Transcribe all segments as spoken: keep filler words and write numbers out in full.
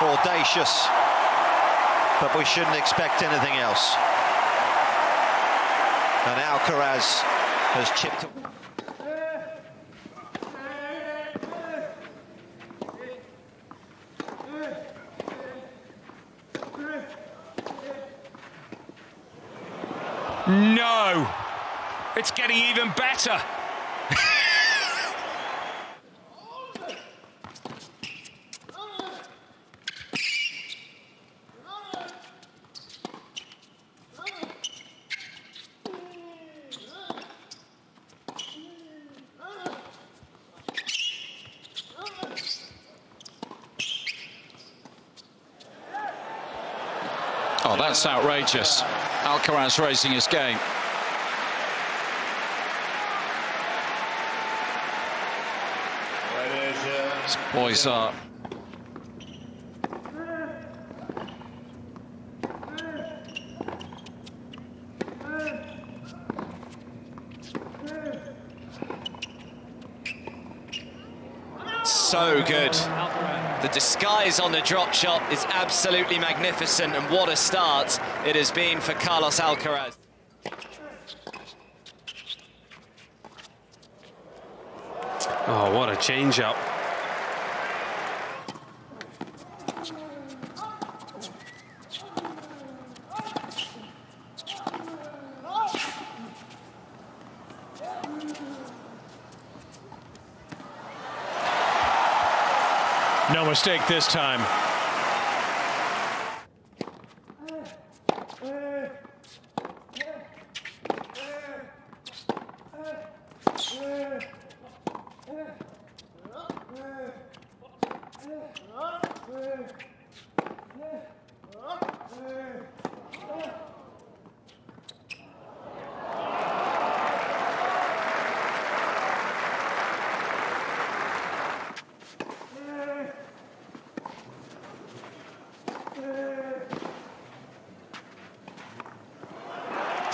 Audacious, but we shouldn't expect anything else. And Alcaraz has chipped. No, it's getting even better. Oh, that's outrageous. Alcaraz raising his game. These boys are... so good. The disguise on the drop shot is absolutely magnificent, and what a start it has been for Carlos Alcaraz. Oh, what a change-up. No mistake this time.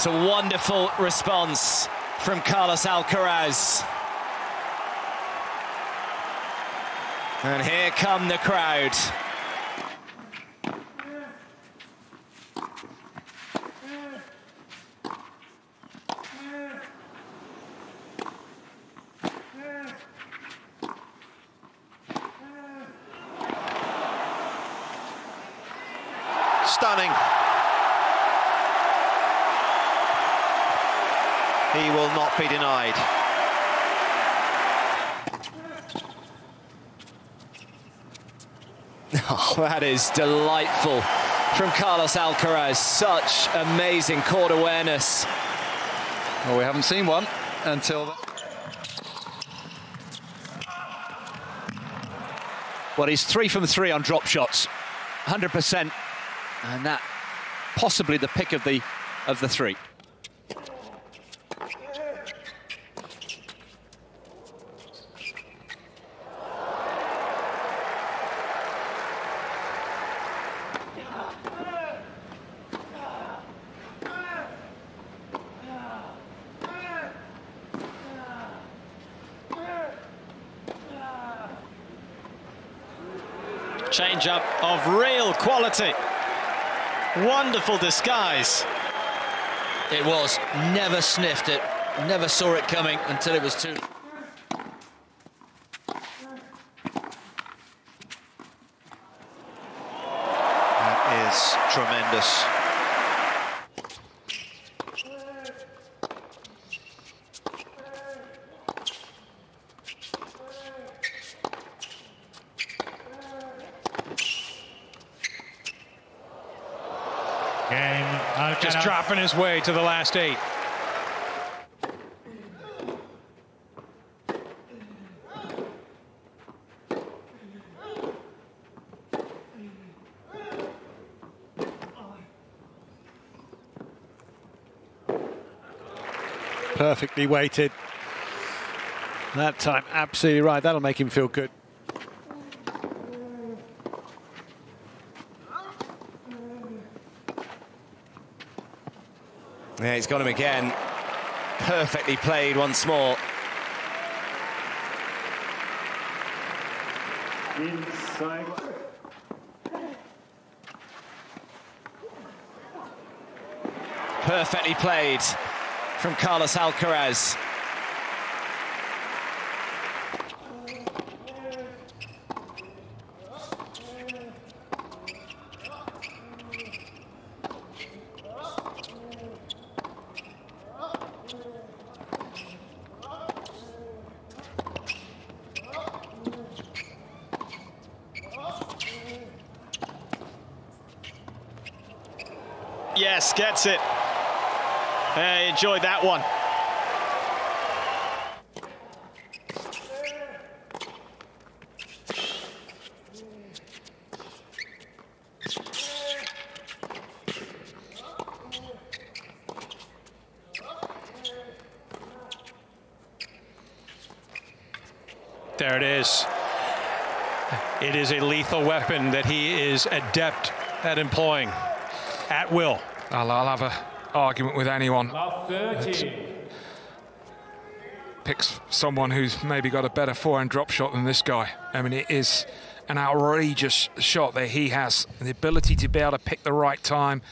It's a wonderful response from Carlos Alcaraz. And here come the crowd. Stunning. He will not be denied. Oh, that is delightful from Carlos Alcaraz. Such amazing court awareness. Well, we haven't seen one until... Well, he's three from three on drop shots. one hundred percent. And that possibly the pick of the, of the three. Change-up of real quality. Wonderful disguise. It was. Never sniffed it. Never saw it coming until it was too... That is tremendous. Game. Just dropping his way to the last eight. Perfectly weighted. That time, absolutely right. That'll make him feel good. Yeah, he's got him again. Perfectly played once more. Inside. Perfectly played from Carlos Alcaraz. Yes, gets it. Yeah, he enjoyed that one. There it is. It is a lethal weapon that he is adept at employing. At will. I'll, I'll have an argument with anyone that picks someone who's maybe got a better forehand drop shot than this guy. I mean, it is an outrageous shot that he has. The ability to be able to pick the right time,